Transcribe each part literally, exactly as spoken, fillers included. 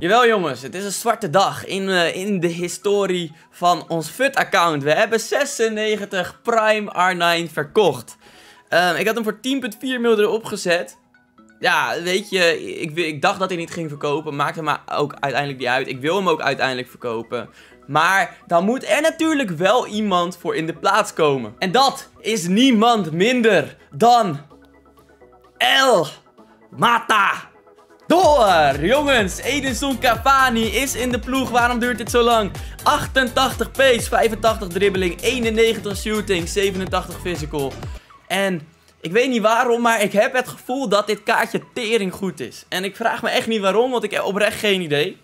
Jawel jongens, het is een zwarte dag in, uh, in de historie van ons FUT-account. We hebben zesennegentig Prime R negen verkocht. Um, ik had hem voor tien komma vier miljoen erop gezet. Ja, weet je, ik, ik dacht dat hij niet ging verkopen. Maakte me ook uiteindelijk niet uit. Ik wil hem ook uiteindelijk verkopen. Maar dan moet er natuurlijk wel iemand voor in de plaats komen. En dat is niemand minder dan El Matador. Jongens, Edinson Cavani is in de ploeg. Waarom duurt dit zo lang? achtentachtig pace, vijfentachtig dribbeling, eenennegentig shooting, zevenentachtig physical. En ik weet niet waarom, maar ik heb het gevoel dat dit kaartje tering goed is. En ik vraag me echt niet waarom, want ik heb oprecht geen idee.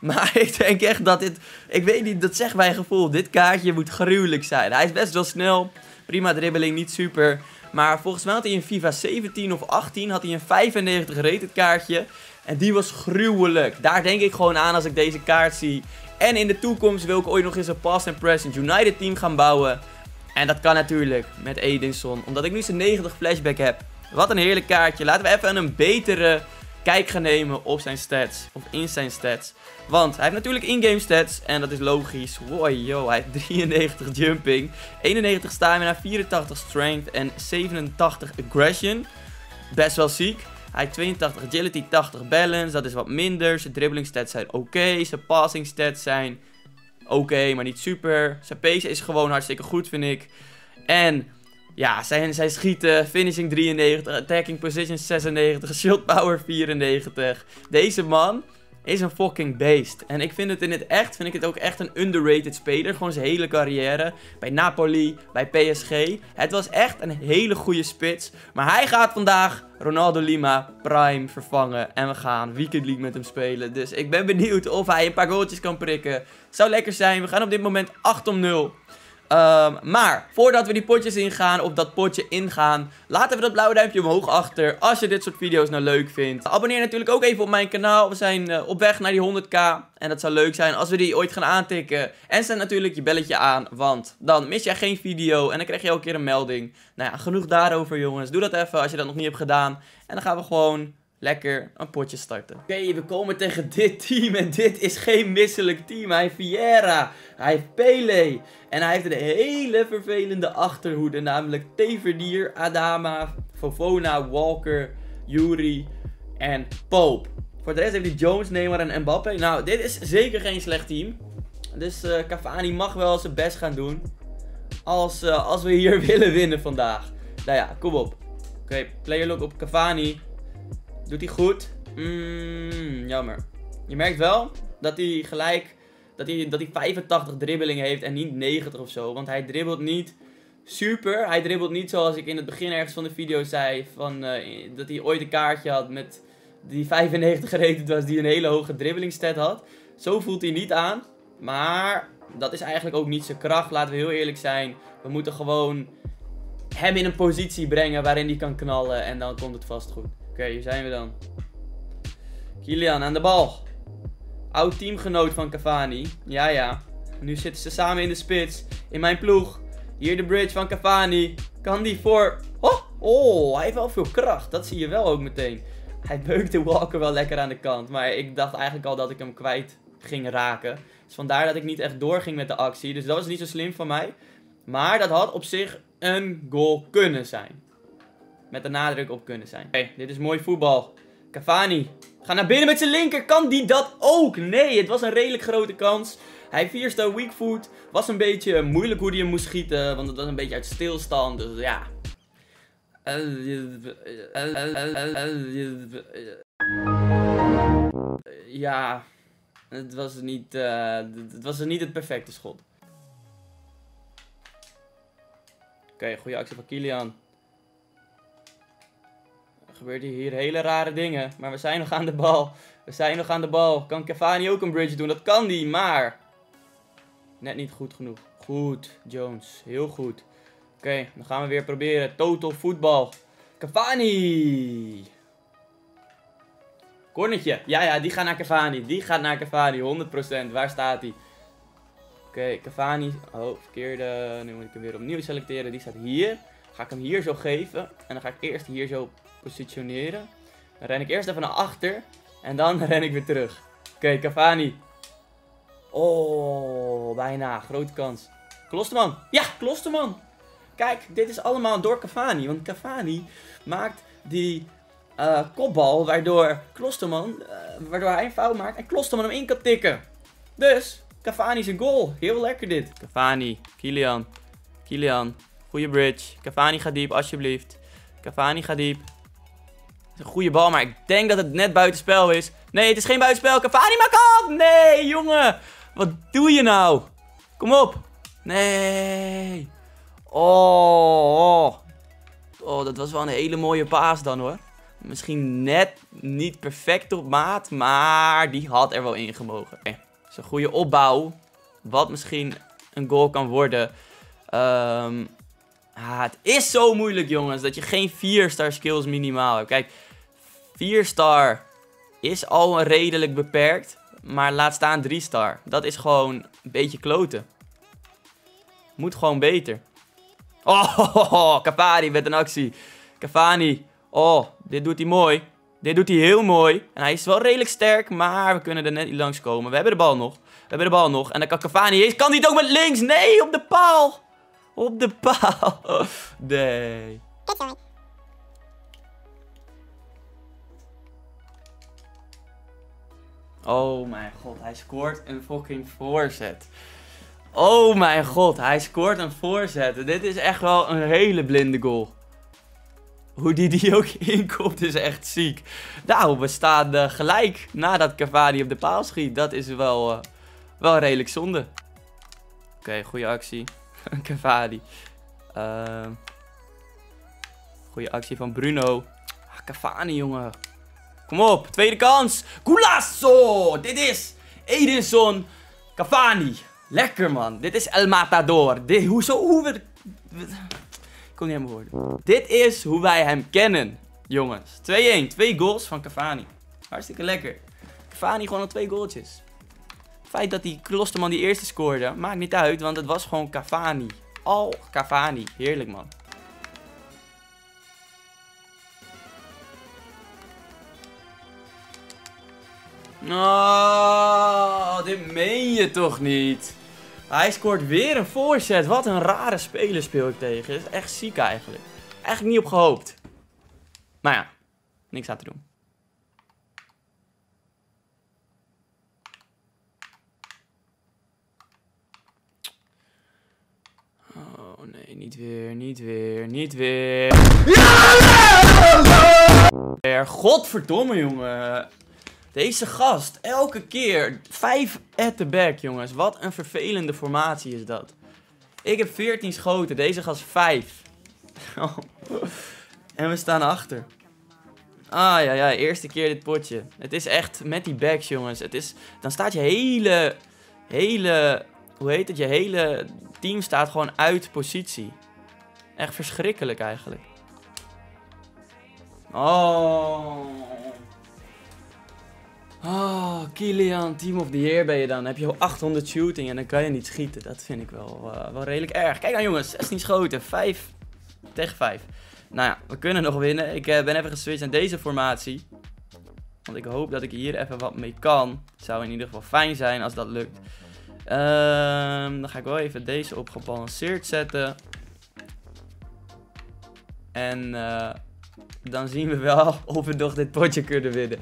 Maar ik denk echt dat dit... Ik weet niet, dat zegt mijn gevoel. Dit kaartje moet gruwelijk zijn. Hij is best wel snel. Prima dribbeling, niet super. Maar volgens mij had hij in FIFA zeventien of achttien... had hij een vijfennegentig rated kaartje. En die was gruwelijk. Daar denk ik gewoon aan als ik deze kaart zie. En in de toekomst wil ik ooit nog eens een Past and Present United team gaan bouwen. En dat kan natuurlijk met Edinson. Omdat ik nu zijn negentig flashback heb. Wat een heerlijk kaartje. Laten we even een betere... kijk gaan nemen op zijn stats. Of in zijn stats. Want hij heeft natuurlijk in-game stats. En dat is logisch. Wow, yo. Hij heeft drieënnegentig jumping. eenennegentig stamina. vierentachtig strength. En zevenentachtig aggression. Best wel ziek. Hij heeft tweeëntachtig agility. tachtig balance. Dat is wat minder. Zijn dribbling stats zijn oké. Okay. Zijn passing stats zijn oké. Okay, maar niet super. Zijn pace is gewoon hartstikke goed, vind ik. En... ja, zijn, zijn schieten, finishing drieënnegentig, attacking position zesennegentig, shield power vierennegentig. Deze man is een fucking beest. En ik vind het in het echt, vind ik het ook echt een underrated speler. Gewoon zijn hele carrière. Bij Napoli, bij P S G. Het was echt een hele goede spits. Maar hij gaat vandaag Ronaldo Lima Prime vervangen. En we gaan Weekend League met hem spelen. Dus ik ben benieuwd of hij een paar goaltjes kan prikken. Zou lekker zijn. We gaan op dit moment acht om nul. Um, maar, voordat we die potjes ingaan, op dat potje ingaan, laten we dat blauwe duimpje omhoog achter, als je dit soort video's nou leuk vindt. Abonneer natuurlijk ook even op mijn kanaal, we zijn uh, op weg naar die honderd k. En dat zou leuk zijn als we die ooit gaan aantikken. En zet natuurlijk je belletje aan, want dan mis jij geen video en dan krijg je elke keer een melding. Nou ja, genoeg daarover jongens, doe dat even als je dat nog niet hebt gedaan. En dan gaan we gewoon... lekker een potje starten. Oké, okay, we komen tegen dit team. En dit is geen misselijk team. Hij heeft Vieira. Hij heeft Pele. En hij heeft een hele vervelende achterhoede. Namelijk Tevernier, Adama, Fofana, Walker, Yuri en Pope. Voor de rest heeft hij Jones, Neymar en Mbappé. Nou, dit is zeker geen slecht team. Dus uh, Cavani mag wel zijn best gaan doen. Als, uh, als we hier willen winnen vandaag. Nou ja, kom op. Oké, okay, player lock op Cavani. Doet hij goed? Mm, jammer. Je merkt wel dat hij gelijk... Dat hij, dat hij vijfentachtig dribbeling heeft en niet negentig of zo. Want hij dribbelt niet super. Hij dribbelt niet zoals ik in het begin ergens van de video zei. Van, uh, dat hij ooit een kaartje had met die vijfennegentig gerated was. Die een hele hoge dribbelingstat had. Zo voelt hij niet aan. Maar dat is eigenlijk ook niet zijn kracht. Laten we heel eerlijk zijn. We moeten gewoon hem in een positie brengen waarin hij kan knallen. En dan komt het vast goed. Oké, okay, hier zijn we dan. Kylian aan de bal. Oud teamgenoot van Cavani. Ja, ja. Nu zitten ze samen in de spits. In mijn ploeg. Hier de bridge van Cavani. Kan die voor... Oh, oh, hij heeft wel veel kracht. Dat zie je wel ook meteen. Hij beukte Walker wel lekker aan de kant. Maar ik dacht eigenlijk al dat ik hem kwijt ging raken. Dus vandaar dat ik niet echt doorging met de actie. Dus dat was niet zo slim van mij. Maar dat had op zich een goal kunnen zijn. Met de nadruk op kunnen zijn. Oké, okay, dit is mooi voetbal. Cavani. Ga naar binnen met zijn linker. Kan die dat ook? Nee, het was een redelijk grote kans. Hij vierste weak foot. Was een beetje moeilijk hoe hij hem moest schieten. Want het was een beetje uit stilstand. Dus ja. Ja. Het was niet, uh, het, was niet het perfecte schot. Oké, okay, goede actie van Kylian. Gebeurt hier hele rare dingen. Maar we zijn nog aan de bal. We zijn nog aan de bal. Kan Cavani ook een bridge doen? Dat kan die, maar... net niet goed genoeg. Goed, Jones. Heel goed. Oké, okay, dan gaan we weer proberen. Total voetbal. Cavani. Cornetje. Ja, ja, die gaat naar Cavani. Die gaat naar Cavani. honderd procent. Waar staat hij? Oké, okay, Cavani. Oh, verkeerde. Nu moet ik hem weer opnieuw selecteren. Die staat hier. Ga ik hem hier zo geven. En dan ga ik eerst hier zo... positioneren. Dan ren ik eerst even naar achter. En dan ren ik weer terug. Oké, Cavani. Oh, bijna. Grote kans. Klosterman. Ja, Klosterman. Kijk, dit is allemaal door Cavani. Want Cavani maakt die uh, kopbal waardoor Klosterman, uh, waardoor hij een fout maakt en Klosterman hem in kan tikken. Dus, Cavani is een goal. Heel lekker dit. Cavani. Kylian. Kylian. Goeie bridge. Cavani gaat diep, alsjeblieft. Cavani gaat diep. Het is een goede bal, maar ik denk dat het net buitenspel is. Nee, het is geen buitenspel. Cavani, maak af! Nee, jongen. Wat doe je nou? Kom op. Nee. Oh, oh. Oh, dat was wel een hele mooie paas dan, hoor. Misschien net niet perfect op maat, maar die had er wel in gemogen. Het is een goede opbouw, wat misschien een goal kan worden. Um, ah, het is zo moeilijk, jongens, dat je geen vier-star skills minimaal hebt. Kijk, vier-star is al redelijk beperkt, maar laat staan drie-star. Dat is gewoon een beetje kloten. Moet gewoon beter. Oh, oh, oh, oh, Cavani met een actie. Cavani. Oh, dit doet hij mooi. Dit doet hij heel mooi. En hij is wel redelijk sterk, maar we kunnen er net niet langs komen. We hebben de bal nog. We hebben de bal nog. En dan kan Cavani eens. Kan hij het ook met links? Nee, op de paal. Op de paal. Oh, nee. Oh mijn god, hij scoort een fucking voorzet. Oh mijn god, hij scoort een voorzet. Dit is echt wel een hele blinde goal. Hoe die die ook inkomt is echt ziek. Nou, we staan uh, gelijk nadat Cavani op de paal schiet. Dat is wel, uh, wel redelijk zonde. Oké, okay, goede actie. Cavani. Uh, goede actie van Bruno. Ah, Cavani, jongen. Kom op, tweede kans. Golazo! Dit is Edinson Cavani. Lekker, man. Dit is El Matador. Dit, hoezo, hoe we... Ik kon niet helemaal horen. Dit is hoe wij hem kennen, jongens. twee-één. Twee goals van Cavani. Hartstikke lekker. Cavani gewoon al twee goaltjes. Het feit dat die Klosterman die eerste scoorde, maakt niet uit, want het was gewoon Cavani. Al Cavani. Heerlijk, man. Oh, dit meen je toch niet? Hij scoort weer een voorzet. Wat een rare speler speel ik tegen. Dat is echt ziek eigenlijk. Echt niet op gehoopt. Maar ja, niks aan te doen. Oh nee, niet weer, niet weer, niet weer. Ja! Godverdomme, jongen. Deze gast, elke keer. Vijf at the back, jongens. Wat een vervelende formatie is dat. Ik heb veertien schoten, deze gast vijf. En we staan achter. Ah ja, ja, eerste keer dit potje. Het is echt met die backs, jongens. Het is, dan staat je hele, hele, hoe heet het? Je hele team staat gewoon uit positie. Echt verschrikkelijk eigenlijk. Oh... Oh, Kylian, team of the year ben je dan. Dan heb je al achthonderd shooting en dan kan je niet schieten. Dat vind ik wel, uh, wel redelijk erg. Kijk nou, jongens, zestien schoten, vijf tegen vijf. Nou ja, we kunnen nog winnen. Ik uh, ben even geswitcht aan deze formatie. Want ik hoop dat ik hier even wat mee kan. Het zou in ieder geval fijn zijn als dat lukt. Um, dan ga ik wel even deze op gebalanceerd zetten. En uh, dan zien we wel of we nog dit potje kunnen winnen.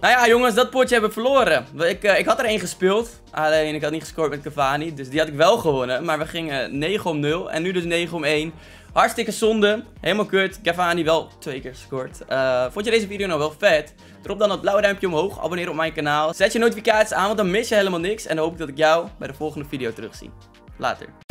Nou ja, jongens, dat potje hebben we verloren. Ik, uh, ik had er één gespeeld. Alleen ik had niet gescoord met Cavani. Dus die had ik wel gewonnen. Maar we gingen negen om nul. En nu dus negen om één. Hartstikke zonde. Helemaal kut. Cavani wel twee keer gescoord. Uh, vond je deze video nou wel vet? Drop dan dat blauwe duimpje omhoog. Abonneer op mijn kanaal. Zet je notificaties aan, want dan mis je helemaal niks. En dan hoop ik dat ik jou bij de volgende video terugzie. Later.